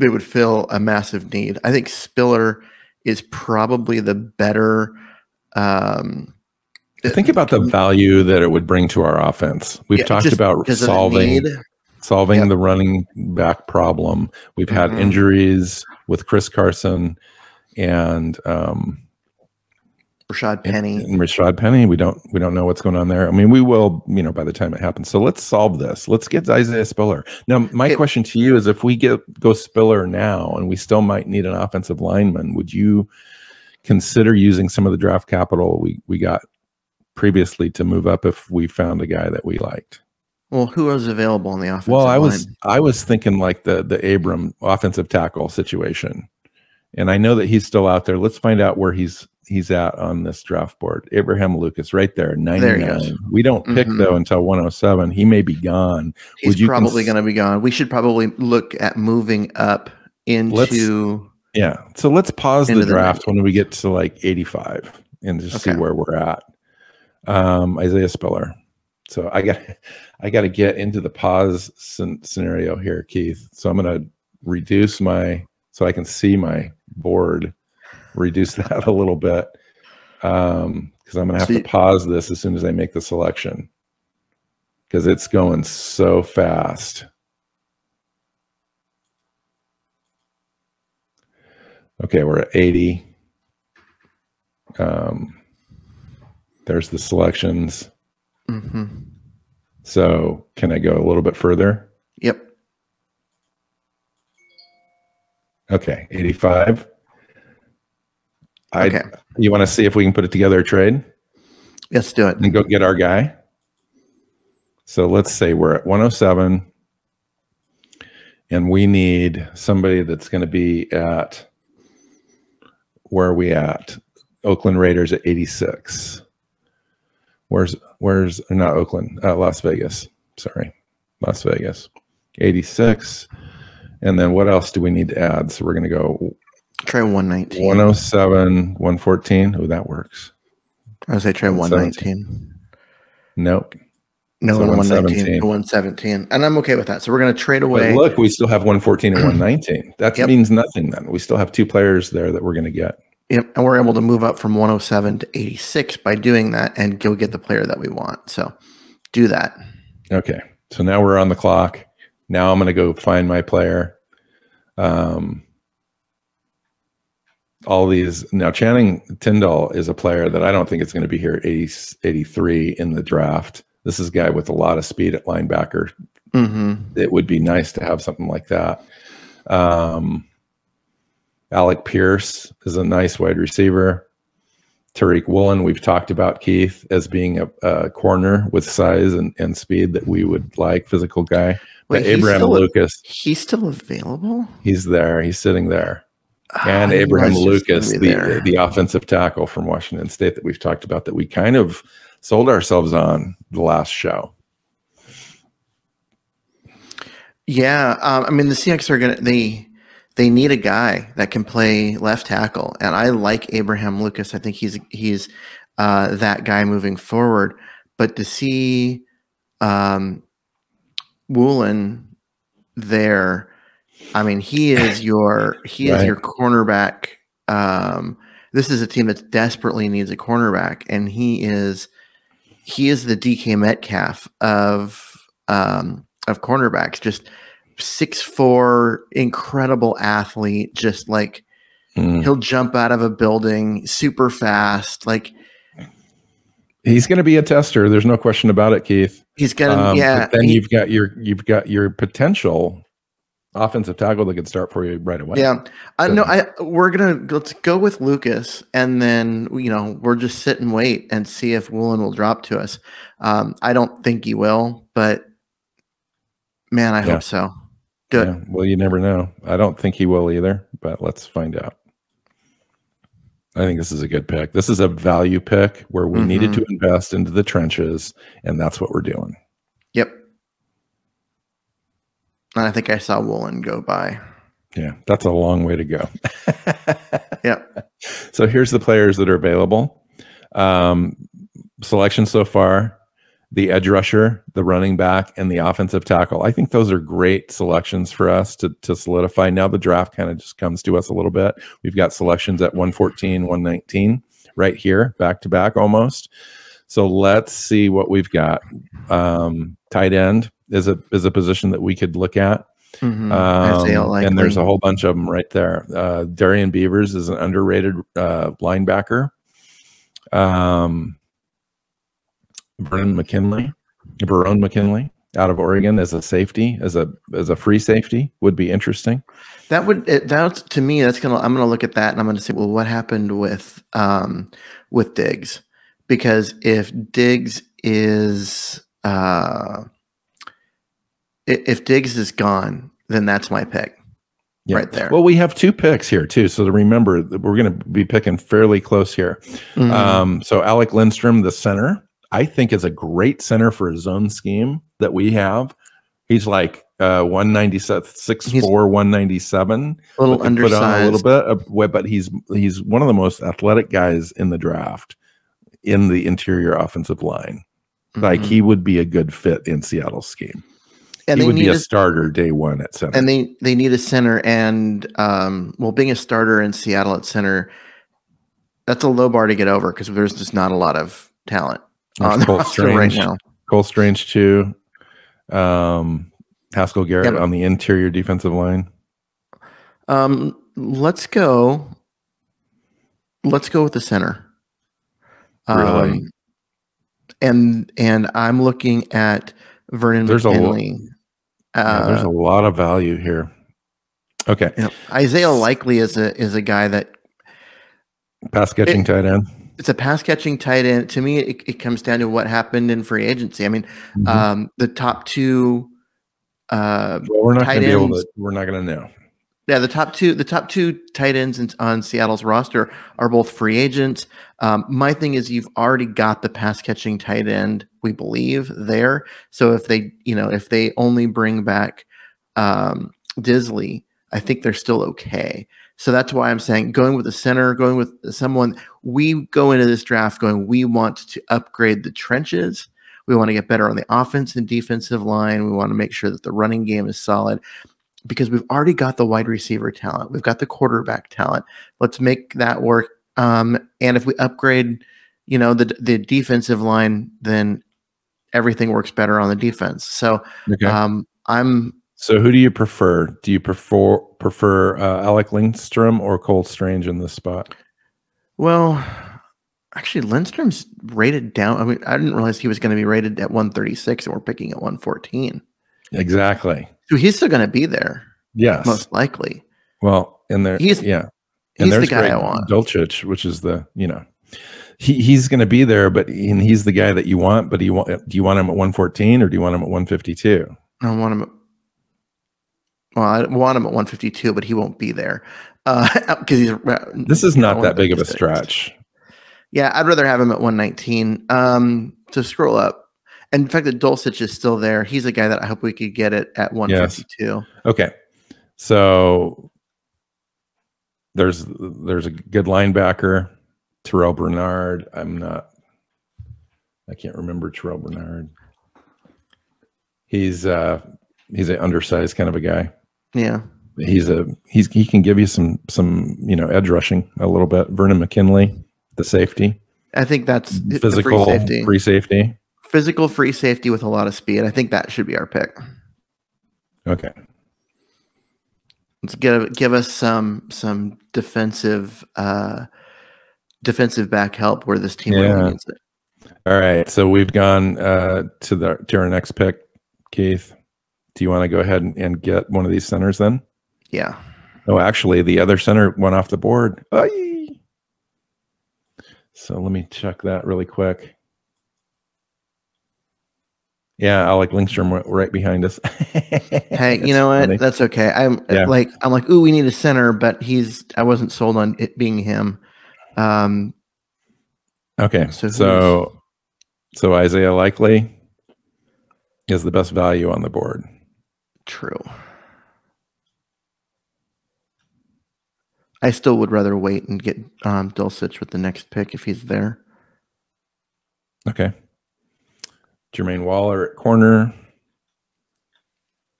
they would fill a massive need. I think Spiller is probably the better. Um, Think about the value that it would bring to our offense. We've yeah, talked just, about solving solving yep. the running back problem. We've had mm-hmm. injuries with Chris Carson and um, Rashad Penny. And, and Rashad Penny. We don't we don't know what's going on there. I mean, we will, you know, by the time it happens. So let's solve this. Let's get Isaiah Spiller. Now, my it, question to you is: if we get go Spiller now, and we still might need an offensive lineman, would you? Consider using some of the draft capital we, we got previously to move up if we found a guy that we liked. Well, who was available in the offensive Well, I was line? I was thinking like the the Abram offensive tackle situation. And I know that he's still out there. Let's find out where he's he's at on this draft board. Abraham Lucas right there, ninety-nine. There we don't pick mm-hmm. though until one oh seven. He may be gone. He's Would you probably going to be gone. We should probably look at moving up into Let's Yeah, so let's pause the draft when we get to like eighty-five and just okay. see where we're at. Um, Isaiah Spiller. So I got, I got to get into the pause scen scenario here, Keith. So I'm going to reduce my so I can see my board. Reduce that a little bit because um, I'm going to have so to pause this as soon as I make the selection because it's going so fast. Okay, we're at eighty. Um, there's the selections. Mm-hmm. So can I go a little bit further? Yep. Okay, eighty-five. Okay. I, you want to see if we can put it together a trade? Let's do it. And go get our guy. So let's say we're at one oh seven. And we need somebody that's going to be at... Where are we at? Oakland Raiders at eighty-six. Where's, where's, not Oakland, uh, Las Vegas. Sorry, Las Vegas. eighty-six. And then what else do we need to add? So we're going to go Try one nineteen. one oh seven, one fourteen. Oh, that works. I would say try one nineteen. Nope. No, so one seventeen. one seventeen. And I'm okay with that. So we're going to trade away. But look, we still have one fourteen and one nineteen. That yep. means nothing then. We still have two players there that we're going to get. Yep. And we're able to move up from one oh seven to eighty-six by doing that and go get the player that we want. So do that. Okay. So now we're on the clock. Now I'm going to go find my player. Um, all these now, Channing Tindall is a player that I don't think it's going to be here at eighty, eighty-three in the draft. This is a guy with a lot of speed at linebacker. Mm-hmm. It would be nice to have something like that. Um, Alec Pierce is a nice wide receiver. Tariq Woolen, we've talked about, Keith, as being a, a corner with size and, and speed that we would like, physical guy. Wait, Abraham Lucas. A, he's still available? He's there. He's sitting there. And I Abraham Lucas, the, the offensive tackle from Washington State that we've talked about, that we kind of sold ourselves on the last show. Yeah, um, I mean, the Seahawks are going to, they, they need a guy that can play left tackle. And I like Abraham Lucas. I think he's, he's uh, that guy moving forward. But to see um, Woolen there, I mean, he is your he right. is your cornerback. Um, this is a team that desperately needs a cornerback, and he is he is the D K Metcalf of um, of cornerbacks. Just six foot four, incredible athlete. Just like mm. he'll jump out of a building super fast. Like he's going to be a tester. There's no question about it, Keith. He's going to um, yeah. But then he, you've got your you've got your potential offensive tackle that could start for you right away. Yeah, I so. know. I we're gonna let's go with Lucas, and then you know we're just sit and wait and see if Woolen will drop to us. Um, I don't think he will, but man, I yeah. hope so. Good. Yeah. Well, you never know. I don't think he will either, but let's find out. I think this is a good pick. This is a value pick where we mm-hmm. needed to invest into the trenches, and that's what we're doing. Yep. And I think I saw Woolen go by. Yeah, that's a long way to go. yeah. So here's the players that are available. Um, selection so far, the edge rusher, the running back, and the offensive tackle. I think those are great selections for us to, to solidify. Now the draft kind of just comes to us a little bit. We've got selections at one fourteen, one nineteen right here, back to back almost. So let's see what we've got. Um, tight end is a is a position that we could look at. Mm-hmm. um, and there's a whole bunch of them right there. Uh, Darian Beavers is an underrated uh, linebacker. Um, Vernon McKinley, Jerron McKinley out of Oregon as a safety, as a as a free safety would be interesting. That would that to me. That's gonna I'm gonna look at that and I'm gonna say, well, what happened with um, with Diggs? Because if Diggs is uh, if Diggs is gone, then that's my pick yeah. right there. Well, we have two picks here too, so to remember that we're going to be picking fairly close here. Mm-hmm. Um, so Alec Lindstrom, the center, I think is a great center for his own scheme that we have. He's like uh, one ninety-seven, six foot four, one ninety-seven, a little undersized, put on a little bit of weight, but he's he's one of the most athletic guys in the draft. In the interior offensive line. Like mm-hmm. he would be a good fit in Seattle's scheme. And he would be a, a starter day one at center. And they, they need a center. And, um, well, being a starter in Seattle at center, that's a low bar to get over because there's just not a lot of talent on Cole Strange, right now. Cole Strange, too. Um, Haskell Garrett yep. on the interior defensive line. Um, let's go. Let's go with the center. Really? Um, and and I'm looking at Vernon there's McKinley. A, uh, yeah, there's a lot of value here. Okay, you know, Isaiah Likely is a is a guy that pass catching it, tight end. It's a pass catching tight end. To me, it, it comes down to what happened in free agency. I mean, mm-hmm. um, the top two. Uh, well, we're not going to be able to. We're not going to know. Yeah, the top two, the top two tight ends in, on Seattle's roster are both free agents. Um, my thing is, you've already got the pass catching tight end, we believe there. So if they, you know, if they only bring back um, Disley, I think they're still okay. So that's why I'm saying going with a center, going with someone, we go into this draft going, we want to upgrade the trenches. We want to get better on the offense and defensive line. We want to make sure that the running game is solid because we've already got the wide receiver talent. We've got the quarterback talent. Let's make that work. Um, and if we upgrade, you know, the, the defensive line, then everything works better on the defense. So okay. um, I'm, So who do you prefer? Do you prefer prefer uh, Alec Lindstrom or Cole Strange in this spot? Well, actually, Lindstrom's rated down. I mean, I didn't realize he was going to be rated at one thirty-six, and we're picking at one fourteen. Exactly. So he's still going to be there. Yes, most likely. Well, and there, he's yeah, and he's there's the guy I want. Dulcich, which is the you know, he he's going to be there, but and he's the guy that you want. But do you want do you want him at one fourteen or do you want him at one fifty-two? I want him at Well, I want him at one fifty-two, but he won't be there because uh, he's. Uh, this is not that big of a stretch. Yeah, I'd rather have him at one nineteen. Um, to scroll up, and in fact, the Dulcich is still there. He's a guy that I hope we could get it at one fifty-two. Yes. Okay, so there's there's a good linebacker, Terrell Bernard. I'm not. I can't remember Terrell Bernard. He's uh, he's an undersized kind of a guy. Yeah. He's a, he's, he can give you some, some, you know, edge rushing a little bit. Vernon McKinley, the safety. I think that's physical, free safety. free safety, physical, free safety with a lot of speed. I think that should be our pick. Okay. Let's give, give us some, some defensive, uh, defensive back help where this team yeah. really needs it. All right. So we've gone, uh, to the, to our next pick, Keith. Do you want to go ahead and, and get one of these centers then? Yeah. Oh, actually, the other center went off the board. Aye. So let me check that really quick. Yeah, Alec Lindstrom went right behind us. Hey, you know what? Funny. That's okay. I'm yeah. like, I'm like, ooh, we need a center, but he's. I wasn't sold on it being him. Um. Okay. So so, so Isaiah Likely is the best value on the board. True. I still would rather wait and get um, Dulcich with the next pick if he's there. Okay. Jermaine Waller at corner.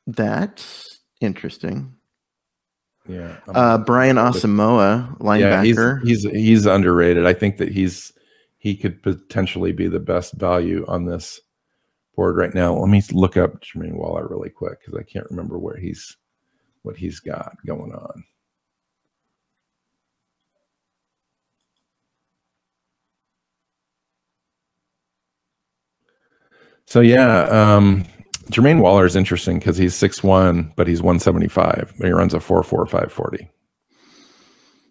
That's interesting. Yeah. I'm uh, Brian Asamoah, linebacker. Yeah, he's, he's he's underrated. I think that he's he could potentially be the best value on this board right now. Let me look up Jermaine Waller really quick because I can't remember where he's what he's got going on. So yeah, um, Jermaine Waller is interesting because he's six one, but he's one seventy-five. He runs a four four five forty.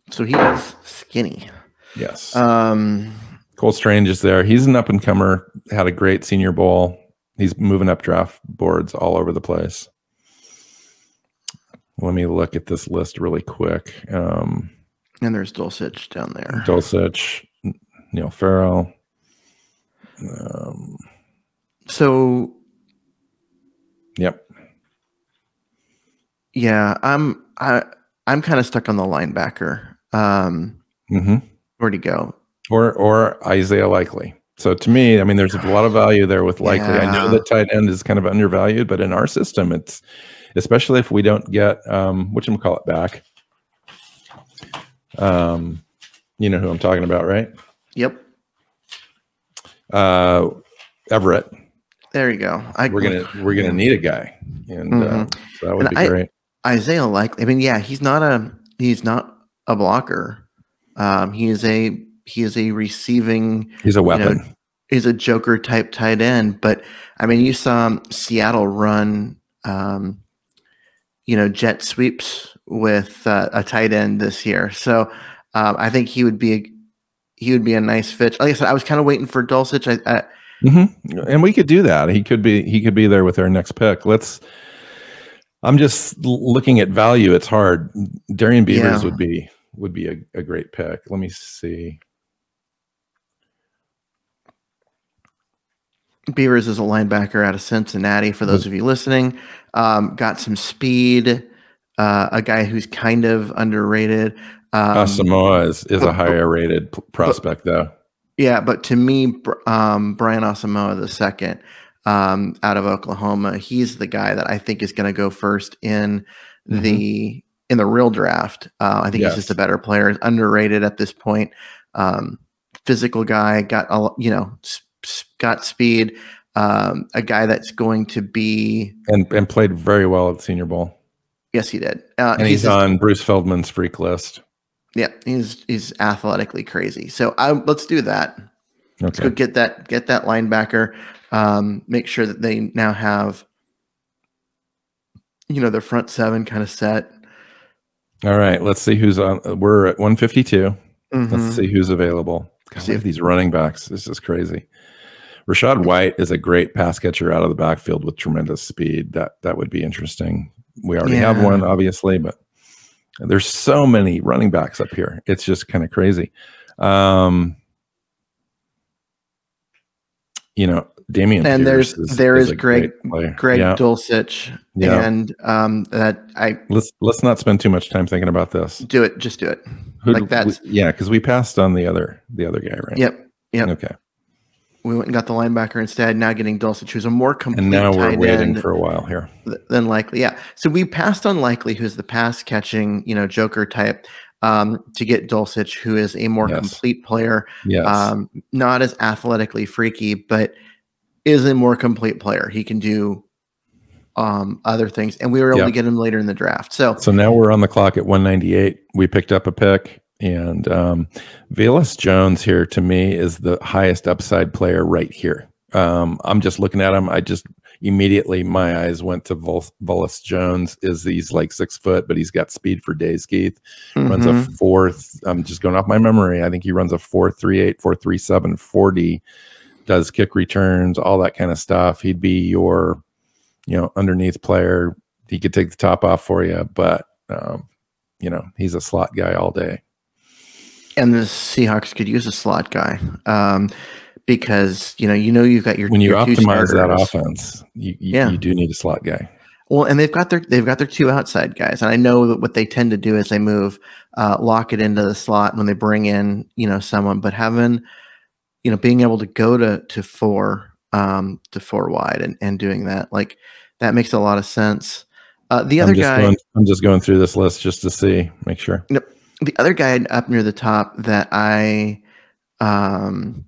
So he is skinny. Yes. Um, Cole Strange is there. He's an up and comer. Had a great Senior Bowl. He's moving up draft boards all over the place. Let me look at this list really quick. Um, and there's Dulcich down there. Dulcich, Neil Farrell. Um, so, yep, yeah. I'm I I'm kind of stuck on the linebacker. Um, mm-hmm. Where'd he go? Or or Isaiah Likely. So to me, I mean, there's a lot of value there with Likely. Yeah. I know that tight end is kind of undervalued, but in our system, it's especially if we don't get um, whatchamacallit back. Um, you know who I'm talking about, right? Yep. Uh, Everett. There you go. I, we're gonna we're gonna need a guy, and mm-hmm. uh, that would and be I, great. Isaiah Likely. I mean, yeah, he's not a he's not a blocker. Um, he is a He is a receiving. He's a weapon. You know, he's a joker type tight end. But I mean, you saw Seattle run, um, you know, jet sweeps with uh, a tight end this year. So um, I think he would be a, he would be a nice fit. Like I said, I was kind of waiting for Dulcich. I, I, mm-hmm. And we could do that. He could be he could be there with our next pick. Let's. I'm just looking at value. It's hard. Darian Beavers yeah. would be would be a, a great pick. Let me see. Beavers is a linebacker out of Cincinnati. For those of you listening, um, got some speed. uh, a guy who's kind of underrated. Um, Asamoah is, is but, a higher rated prospect, but, though. Yeah, but to me, um, Brian Asamoah the second um, out of Oklahoma, he's the guy that I think is going to go first in mm-hmm. the in the real draft. Uh, I think yes. he's just a better player. He's underrated at this point. Um, physical guy, got a you know got speed. Um, a guy that's going to be and and played very well at the Senior Bowl. Yes, he did. Uh, and he's, he's on just, Bruce Feldman's freak list. Yeah, he's he's athletically crazy. So I, let's do that. Okay. Let's go get that get that linebacker. Um, make sure that they now have, you know, their front seven kind of set. All right, let's see who's on. We're at one fifty-two. Mm-hmm. Let's see who's available. God, see if these running backs. This is crazy. Rashad White is a great pass catcher out of the backfield with tremendous speed. That that would be interesting. We already yeah. have one, obviously, but there's so many running backs up here. It's just kind of crazy. Um, you know, Damian and Pierce there's is, there is, is Greg great Greg yeah. Dulcich, yeah. and um, that I let's let's not spend too much time thinking about this. Do it, just do it. Who'd, like that's we, yeah, because we passed on the other the other guy, right? Yep. Yep. Okay. We went and got the linebacker instead. Now getting Dulcich, who's a more complete tight end. And now we're waiting for a while here. Than Likely, yeah. So we passed on Likely, who's the pass catching, you know, Joker type, um, to get Dulcich, who is a more yes. complete player. Yes. Um, not as athletically freaky, but is a more complete player. He can do um, other things, and we were able yep. to get him later in the draft. So, so now we're on the clock at one ninety-eight. We picked up a pick. And um, Velus Jones here to me is the highest upside player right here. Um, I'm just looking at him. I just immediately my eyes went to Velus Jones. Is he's like six foot, but he's got speed for days. Keith mm-hmm. runs a fourth. I'm just going off my memory. I think he runs a four three eight, four three seven, forty. Does kick returns, all that kind of stuff. He'd be your, you know, underneath player. He could take the top off for you, but um, you know, he's a slot guy all day. And the Seahawks could use a slot guy um, because, you know, you know you've got your when you your optimize starters. That offense, you, you, yeah. you do need a slot guy. Well, and they've got their they've got their two outside guys, and I know that what they tend to do is they move uh, lock it into the slot when they bring in you know someone, but having you know being able to go to to four um, to four wide and and doing that like that makes a lot of sense. Uh, the other I'm guy, going, I'm just going through this list just to see, make sure. Nope. The other guy up near the top that I um,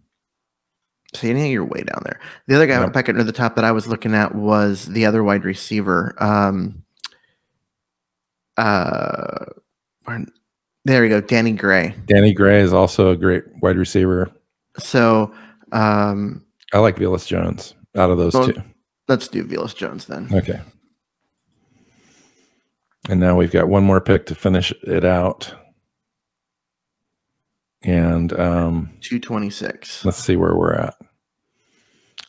say anything, you're way down there. The other guy yep. back up near the top that I was looking at was the other wide receiver. Um, uh, there we go, Danny Gray. Danny Gray is also a great wide receiver. So um, I like Velus Jones out of those well, two. Let's do Velus Jones then. Okay. And now we've got one more pick to finish it out. And um, two twenty-six. Let's see where we're at.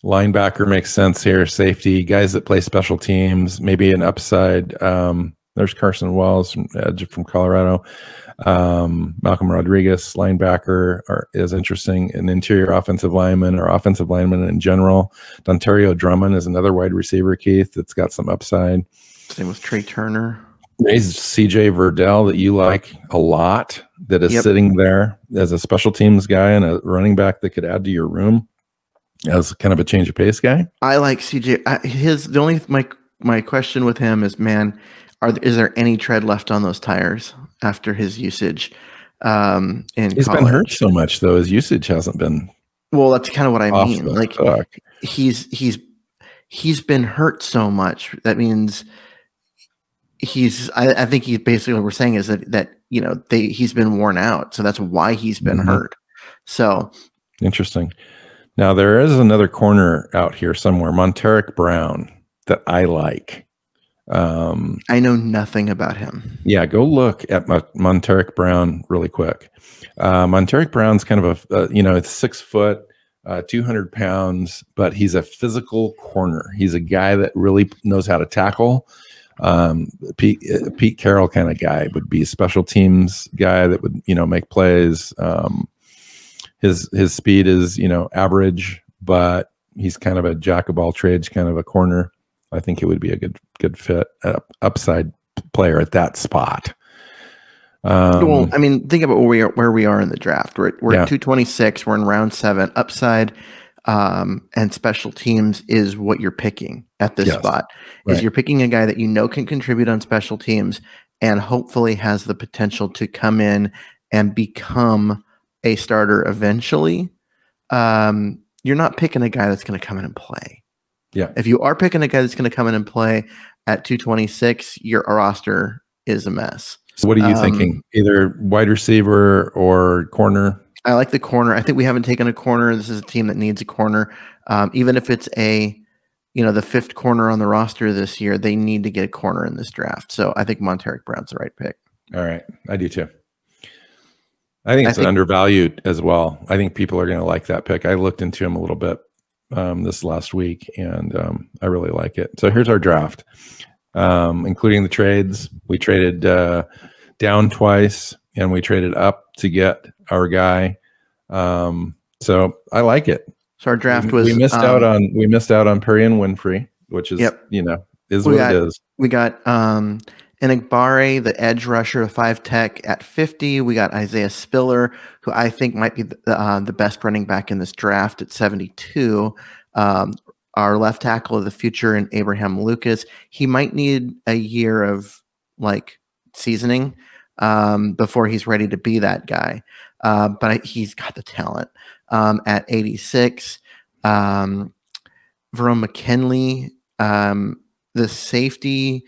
Linebacker makes sense here. Safety, guys that play special teams, maybe an upside. Um, there's Carson Wells from, uh, from Colorado. Um, Malcolm Rodriguez, linebacker, are, is interesting. An interior offensive lineman or offensive lineman in general. Dontario Drummond is another wide receiver, Keith, that's got some upside. Same with Trey Turner. There's C J Verdell that you like a lot that is yep. sitting there as a special teams guy and a running back that could add to your room as kind of a change of pace guy. I like C J. I, his the only my my question with him is, man, are is there any tread left on those tires after his usage? Um, in he's college? Been hurt so much though; his usage hasn't been. Well, that's kind of what I mean. Like hook. he's he's he's been hurt so much that means. He's. I, I think he's basically what we're saying is that that you know they he's been worn out, so that's why he's been mm-hmm. hurt. So interesting. Now there is another corner out here somewhere, Monteric Brown, that I like. Um, I know nothing about him. Yeah, go look at Monteric Brown really quick. Uh, Monteric Brown's kind of a uh, you know it's six foot. Uh, two hundred pounds, but he's a physical corner. He's a guy that really knows how to tackle. Um, Pete, uh, Pete Carroll kind of guy would be a special teams guy that would, you know, make plays. Um, his, his speed is, you know, average, but he's kind of a jack of all trades, kind of a corner. I think it would be a good, good fit, uh, upside player at that spot. Um, well, I mean, think about where we are, where we are in the draft. We're, we're yeah. at two twenty-six. We're in round seven. Upside um, and special teams is what you're picking at this yes. spot. Right. Is you're picking a guy that you know can contribute on special teams and hopefully has the potential to come in and become a starter eventually. Um, you're not picking a guy that's going to come in and play. Yeah. If you are picking a guy that's going to come in and play at two twenty-six, your roster is a mess. So what are you um, thinking? Either wide receiver or corner? I like the corner. I think we haven't taken a corner. This is a team that needs a corner. Um, even if it's a, you know, the fifth corner on the roster this year, they need to get a corner in this draft. So I think Monteric Brown's the right pick. All right. I do too. I think it's I think, undervalued as well. I think people are going to like that pick. I looked into him a little bit um, this last week, and um, I really like it. So here's our draft, um, including the trades. We traded uh, down twice, and we traded up to get our guy. Um, so I like it. So our draft we, was we missed um, out on we missed out on Perrion Winfrey, which is yep. you know is what got, it is. We got. Um, And Igbare, the edge rusher, the five tech at fifty. We got Isaiah Spiller, who I think might be the, uh, the best running back in this draft at seventy-two. Um, our left tackle of the future in Abraham Lucas. He might need a year of like seasoning um, before he's ready to be that guy. Uh, but I, he's got the talent um, at eighty-six. Um, Vernon McKinley, um, the safety.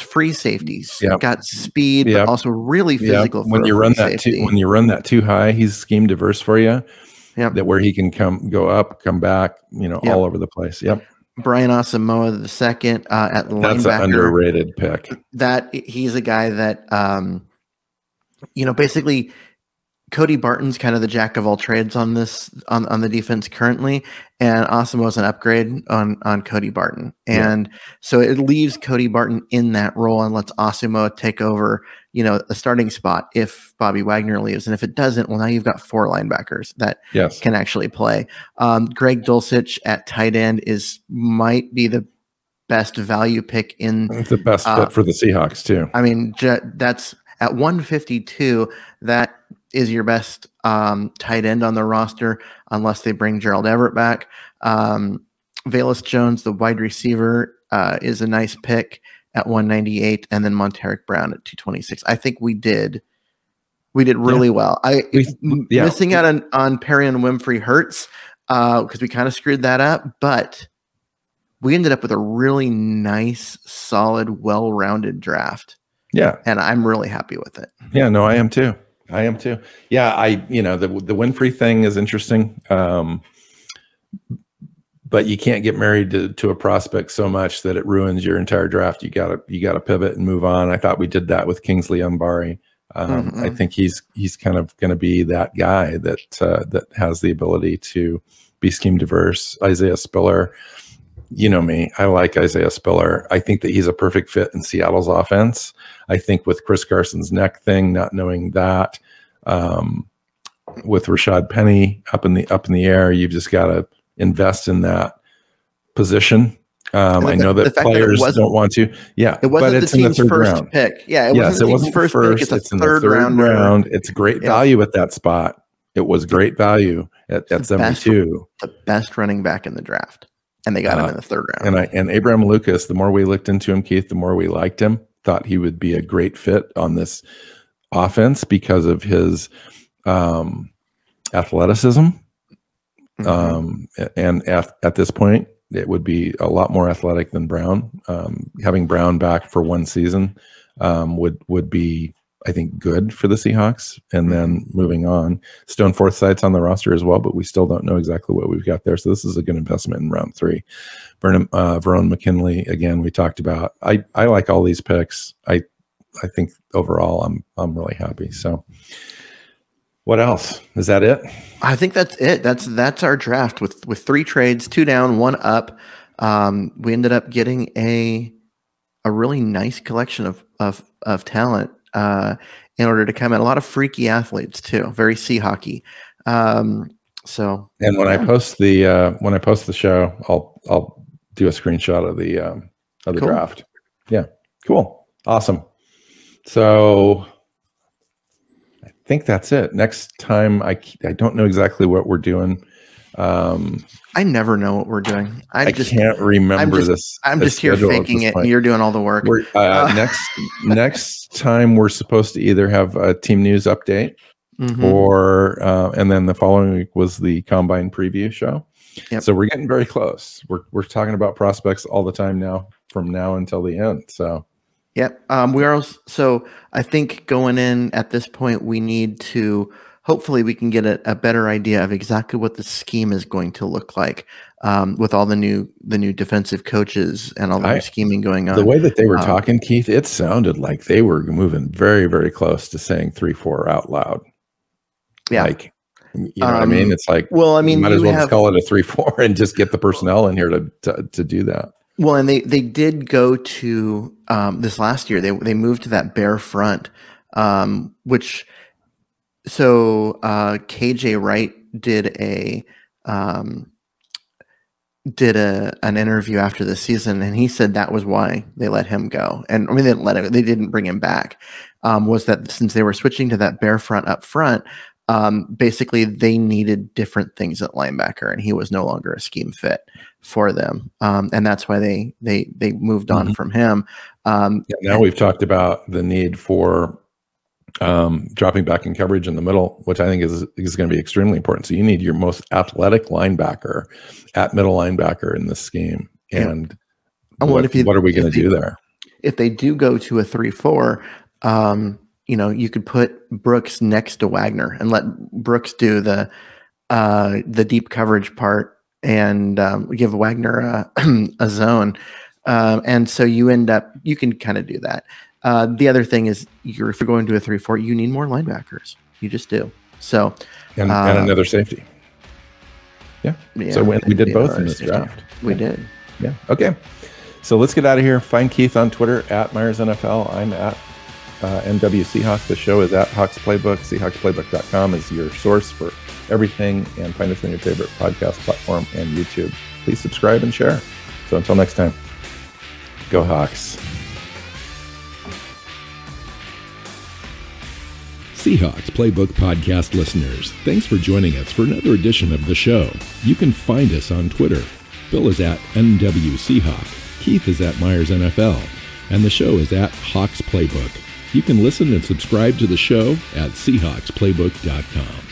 Free safeties yep. got speed, yep. but also really physical. Yep. When you run that too, when you run that too high, he's scheme diverse for you. Yep. That where he can come, go up, come back, you know, yep. all over the place. Yep. Brian Asamoah the second uh, at linebacker. That's an underrated pick. That he's a guy that, um, you know, basically. Cody Barton's kind of the jack of all trades on this on, on the defense currently, and Asamoah's an upgrade on on Cody Barton, and yeah. so it leaves Cody Barton in that role and lets Asamoah take over, you know, a starting spot if Bobby Wagner leaves, and if it doesn't, well, now you've got four linebackers that yes. can actually play. Um, Greg Dulcich at tight end is might be the best value pick in it's the best uh, fit for the Seahawks too. I mean, that's at one fifty-two that. Is your best um, tight end on the roster unless they bring Gerald Everett back. Um, Velus Jones, the wide receiver, uh, is a nice pick at one ninety-eight, and then Monteric Brown at two twenty-six. I think we did, we did really yeah. well. I we, yeah. missing out on on Perrion Winfrey hurts because uh, we kind of screwed that up, but we ended up with a really nice, solid, well-rounded draft. Yeah, and I'm really happy with it. Yeah, no, I am too. I am too. Yeah, I you know the the Winfrey thing is interesting, um, but you can't get married to, to a prospect so much that it ruins your entire draft. You gotta you gotta pivot and move on. I thought we did that with Kingsley Umbari. Um, mm-hmm. I think he's he's kind of going to be that guy that uh, that has the ability to be scheme diverse. Isaiah Spiller, you know me, I like Isaiah Spiller. I think that he's a perfect fit in Seattle's offense. I think with Chris Carson's neck thing, not knowing that, um, with Rashad Penny up in the up in the air, you've just got to invest in that position. Um, I know that players don't want to. Yeah, it wasn't the team's first pick. Yeah, it wasn't the first. It's a third round. It's great value at that spot. It was great value at, at seventy-two. The best running back in the draft. And they got uh, him in the third round. And I and Abraham Lucas, the more we looked into him, Keith, the more we liked him, thought he would be a great fit on this offense because of his um, athleticism. Mm-hmm. um, and at, at this point, it would be a lot more athletic than Brown. Um, having Brown back for one season um, would, would be, I think, good for the Seahawks. And then moving on, Stone Forsythe's on the roster as well, but we still don't know exactly what we've got there. So this is a good investment in round three. Vernon, uh, Vernon McKinley, again, we talked about. I, I like all these picks. I I think overall I'm I'm really happy. So what else? Is that it? I think that's it. That's that's our draft with with three trades, two down, one up. Um, we ended up getting a a really nice collection of of of talent. Uh, in order to come in, a lot of freaky athletes too, very sea hockey. Um, so, and when yeah. I post the uh, when I post the show, I'll I'll do a screenshot of the um, of the cool. draft. Yeah, cool. Awesome. So I think that's it. Next time, I, I don't know exactly what we're doing. Um, I never know what we're doing. I, I just can't remember I'm just, this. I'm this just here faking it. Point. You're doing all the work. We're, uh, uh. Next, next time we're supposed to either have a team news update mm-hmm. or, uh, and then the following week was the combine preview show. Yep. So we're getting very close. We're, we're talking about prospects all the time now from now until the end. So, yep. Um, we are. So I think going in at this point, we need to, hopefully we can get a, a better idea of exactly what the scheme is going to look like um, with all the new the new defensive coaches and all the I, new scheming going on. The way that they were um, talking, Keith, it sounded like they were moving very, very close to saying three, four out loud. Yeah. Like, you know um, what I mean? It's like, well, I mean, you might as well have, just call it a three, four and just get the personnel in here to, to, to do that. Well, and they, they did go to um, this last year. They, they moved to that bare front, um, which – So uh, K J Wright did a um, did a an interview after the season, and he said that was why they let him go. And I mean, they didn't let him; they didn't bring him back. Um, was that since they were switching to that bare front up front, um, basically they needed different things at linebacker, and he was no longer a scheme fit for them, um, and that's why they they they moved on mm-hmm. from him. Um, yeah, now we've talked about the need for. Um, dropping back in coverage in the middle, which I think is, is going to be extremely important. So you need your most athletic linebacker at middle linebacker in this scheme. And yeah. what, if you, what are we going to do there? If they do go to a three four, um, you know, you could put Brooks next to Wagner and let Brooks do the uh, the deep coverage part and um, give Wagner a, a zone. Um, and so you end up, you can kind of do that. Uh, the other thing is, you're, if you're going to a three four, you need more linebackers. You just do. So, and, uh, and another safety. Yeah. yeah so we, we did both in this draft. We yeah. did. Yeah. Okay. So let's get out of here. Find Keith on Twitter at Myers N F L. I'm at uh, M W Seahawks. The show is at Hawks Playbook. Seahawks Playbook dot com is your source for everything. And find us on your favorite podcast platform and YouTube. Please subscribe and share. So until next time, go Hawks. Seahawks Playbook podcast listeners, thanks for joining us for another edition of the show. You can find us on Twitter. Bill is at M W Seahawk. Keith is at Myers N F L. And the show is at Hawks Playbook. You can listen and subscribe to the show at Seahawks Playbook dot com.